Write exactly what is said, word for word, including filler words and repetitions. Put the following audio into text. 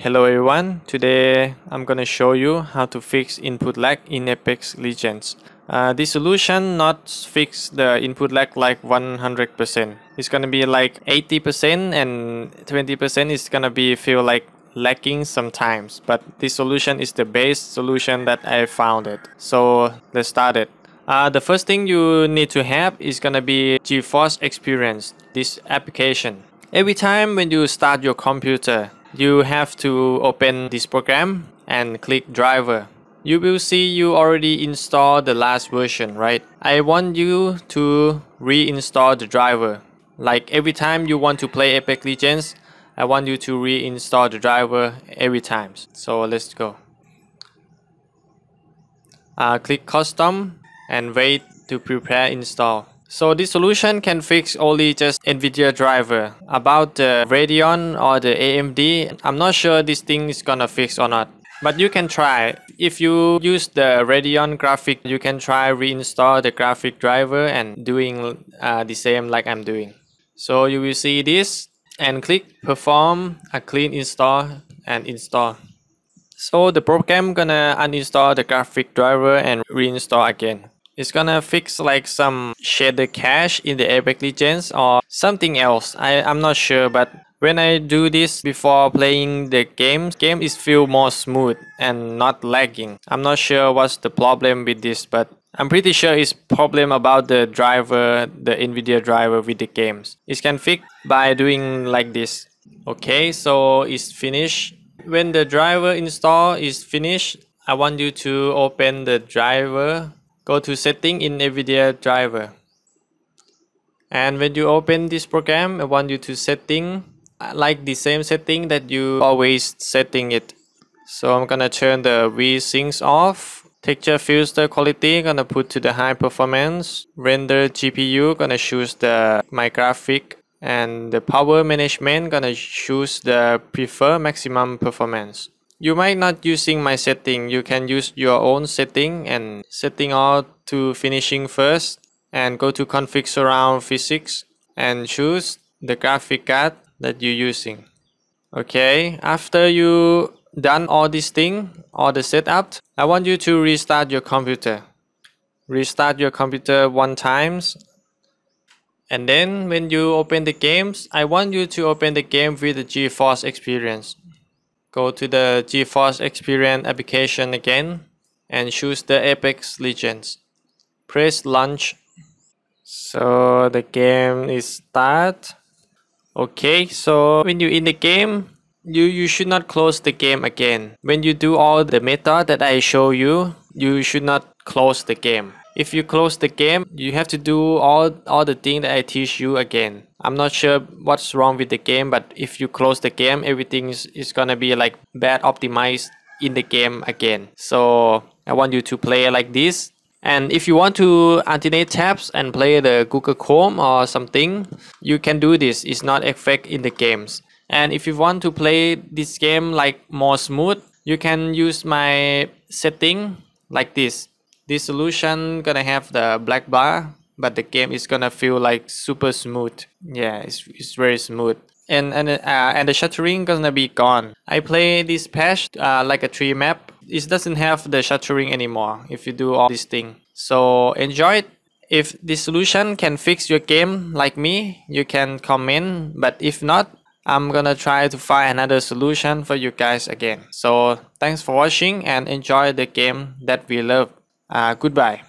Hello everyone, today I'm gonna show you how to fix input lag in Apex Legends. Uh, this solution not fix the input lag like one hundred percent. It's gonna be like eighty percent and twenty percent is gonna be feel like lacking sometimes. But this solution is the best solution that I found it. So let's start it. Uh, the first thing you need to have is gonna be GeForce Experience, this application. Every time when you start your computer, you have to open this program and click driver. You will see you already installed the last version, right? I want you to reinstall the driver. Like every time you want to play Apex Legends, I want you to reinstall the driver every time. So let's go. Uh, click custom and wait to prepare install. So this solution can fix only just NVIDIA driver. About the Radeon or the A M D, I'm not sure this thing is gonna fix or not. But you can try. If you use the Radeon graphic, you can try reinstall the graphic driver and doing uh, the same like I'm doing. So you will see this and click perform a clean install and install. So the program gonna uninstall the graphic driver and reinstall again. It's gonna fix like some shader cache in the Apex Legends or something else. I, I'm not sure, but when I do this before playing the game, game is feel more smooth and not lagging. I'm not sure what's the problem with this, but I'm pretty sure it's problem about the driver, the NVIDIA driver with the games. It can fix by doing like this. Okay, so it's finished. When the driver install is finished, I want you to open the driver. Go to setting in NVIDIA driver. And when you open this program, I want you to setting like the same setting that you always setting it. So I'm gonna turn the V sync off. Texture filter quality gonna put to the high performance. Render G P U gonna choose the my graphic, and the power management gonna choose the prefer maximum performance. You might not using my setting, you can use your own setting and setting all to finishing first and go to config surround physics and choose the graphic card that you're using. Okay, after you done all this thing, all the setup, I want you to restart your computer. Restart your computer one times. And then when you open the games, I want you to open the game with the GeForce Experience. Go to the GeForce Experience application again and choose the Apex Legends. Press launch. So the game is start. Okay, so when you're in the game, you, you should not close the game again. When you do all the method that I show you, you should not close the game. If you close the game, you have to do all, all the things that I teach you again. I'm not sure what's wrong with the game, but if you close the game, everything is, is gonna be like bad optimized in the game again. So I want you to play like this. And if you want to alternate tabs and play the Google Chrome or something, you can do this. It's not affect in the games. And if you want to play this game like more smooth, you can use my setting like this. This solution gonna have the black bar, but the game is gonna feel like super smooth. Yeah, it's, it's very smooth. And and, uh, and the shuttering gonna be gone. I play this patch uh, like a tree map. It doesn't have the shuttering anymore if you do all this thing. So enjoy it. If this solution can fix your game like me, you can comment. But if not, I'm gonna try to find another solution for you guys again. So thanks for watching and enjoy the game that we love. Uh, goodbye.